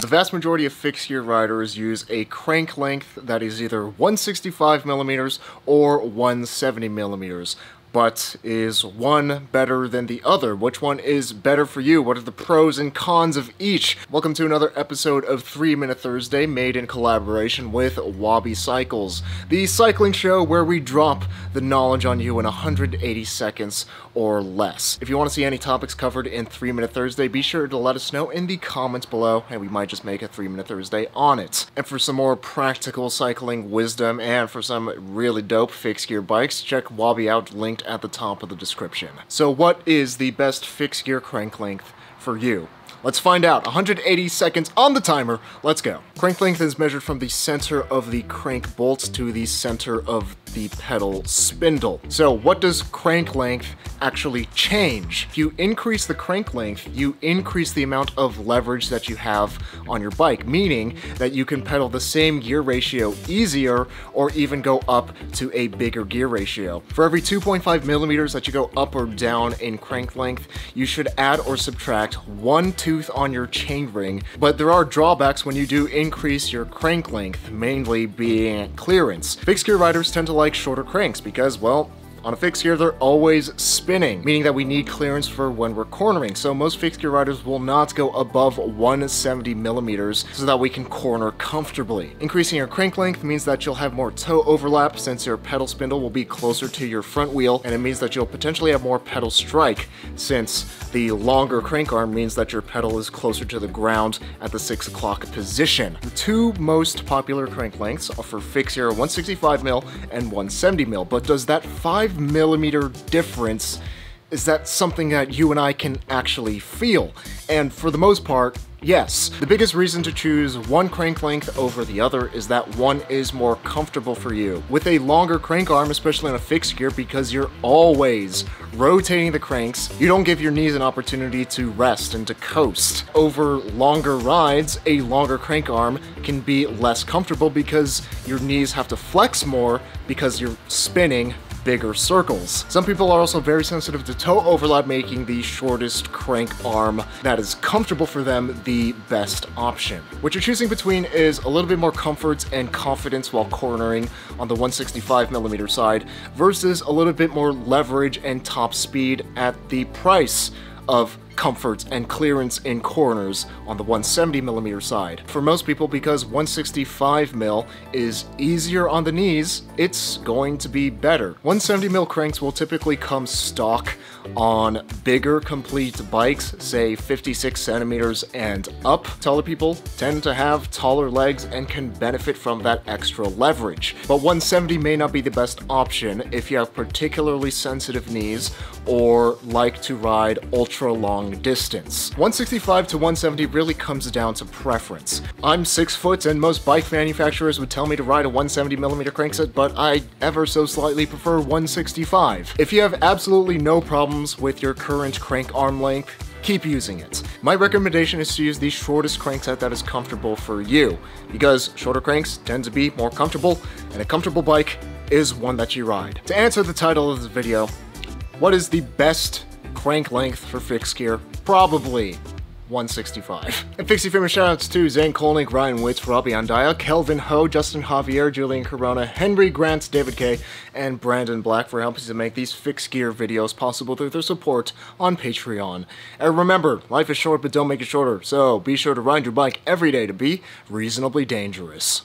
The vast majority of fixed-gear riders use a crank length that is either 165mm or 170mm. But is one better than the other? Which one is better for you? What are the pros and cons of each? Welcome to another episode of 3-Minute Thursday, made in collaboration with Wabi Cycles, the cycling show where we drop the knowledge on you in 180 seconds or less. If you want to see any topics covered in 3-Minute Thursday, be sure to let us know in the comments below, and we might just make a 3-Minute Thursday on it. And for some more practical cycling wisdom and for some really dope fixed-gear bikes, check Wabi out, linked at the top of the description. So what is the best fixed gear crank length for you? Let's find out. 180 seconds on the timer. Let's go. Crank length is measured from the center of the crank bolt to the center of the pedal spindle. So what does crank length actually change? If you increase the crank length, you increase the amount of leverage that you have on your bike, meaning that you can pedal the same gear ratio easier or even go up to a bigger gear ratio. For every 2.5mm that you go up or down in crank length, you should add or subtract one tooth on your chain ring, but there are drawbacks when you do increase your crank length, mainly being clearance. Fixed gear riders tend to like shorter cranks because, well, on a fixed gear, they're always spinning, meaning that we need clearance for when we're cornering. So most fixed gear riders will not go above 170mm so that we can corner comfortably. Increasing your crank length means that you'll have more toe overlap since your pedal spindle will be closer to your front wheel, and it means that you'll potentially have more pedal strike since the longer crank arm means that your pedal is closer to the ground at the 6 o'clock position. The two most popular crank lengths are for fixed gear 165mm and 170mm, but does that 5mm difference, is that something that you and I can actually feel? And for the most part, yes. The biggest reason to choose one crank length over the other is that one is more comfortable for you. With a longer crank arm, especially on a fixed gear, because you're always rotating the cranks, you don't give your knees an opportunity to rest and to coast. Over longer rides, a longer crank arm can be less comfortable because your knees have to flex more because you're spinning bigger circles. Some people are also very sensitive to toe overlap, making the shortest crank arm that is comfortable for them the best option. What you're choosing between is a little bit more comfort and confidence while cornering on the 165mm side versus a little bit more leverage and top speed at the price of comfort and clearance in corners on the 170mm side. For most people, because 165mm is easier on the knees, it's going to be better. 170mm cranks will typically come stock on bigger complete bikes, say 56cm and up. Taller people tend to have taller legs and can benefit from that extra leverage. But 170 may not be the best option if you have particularly sensitive knees or like to ride ultra long distance. 165 to 170 really comes down to preference. I'm 6 foot and most bike manufacturers would tell me to ride a 170mm crankset, but I ever so slightly prefer 165. If you have absolutely no problems with your current crank arm length, keep using it. My recommendation is to use the shortest crankset that is comfortable for you, because shorter cranks tend to be more comfortable, and a comfortable bike is one that you ride. To answer the title of this video, what is the best crank length for fixed gear? Probably 165. And Fixie Famous shoutouts to Zane Kolnik, Ryan Witt, Robby Andaya, Kelvin Ho, Justin Javier, Julian Corona, Henry Grant, David K, and Brandon Black for helping to make these fixed gear videos possible through their support on Patreon. And remember, life is short, but don't make it shorter, so be sure to ride your bike every day to be reasonably dangerous.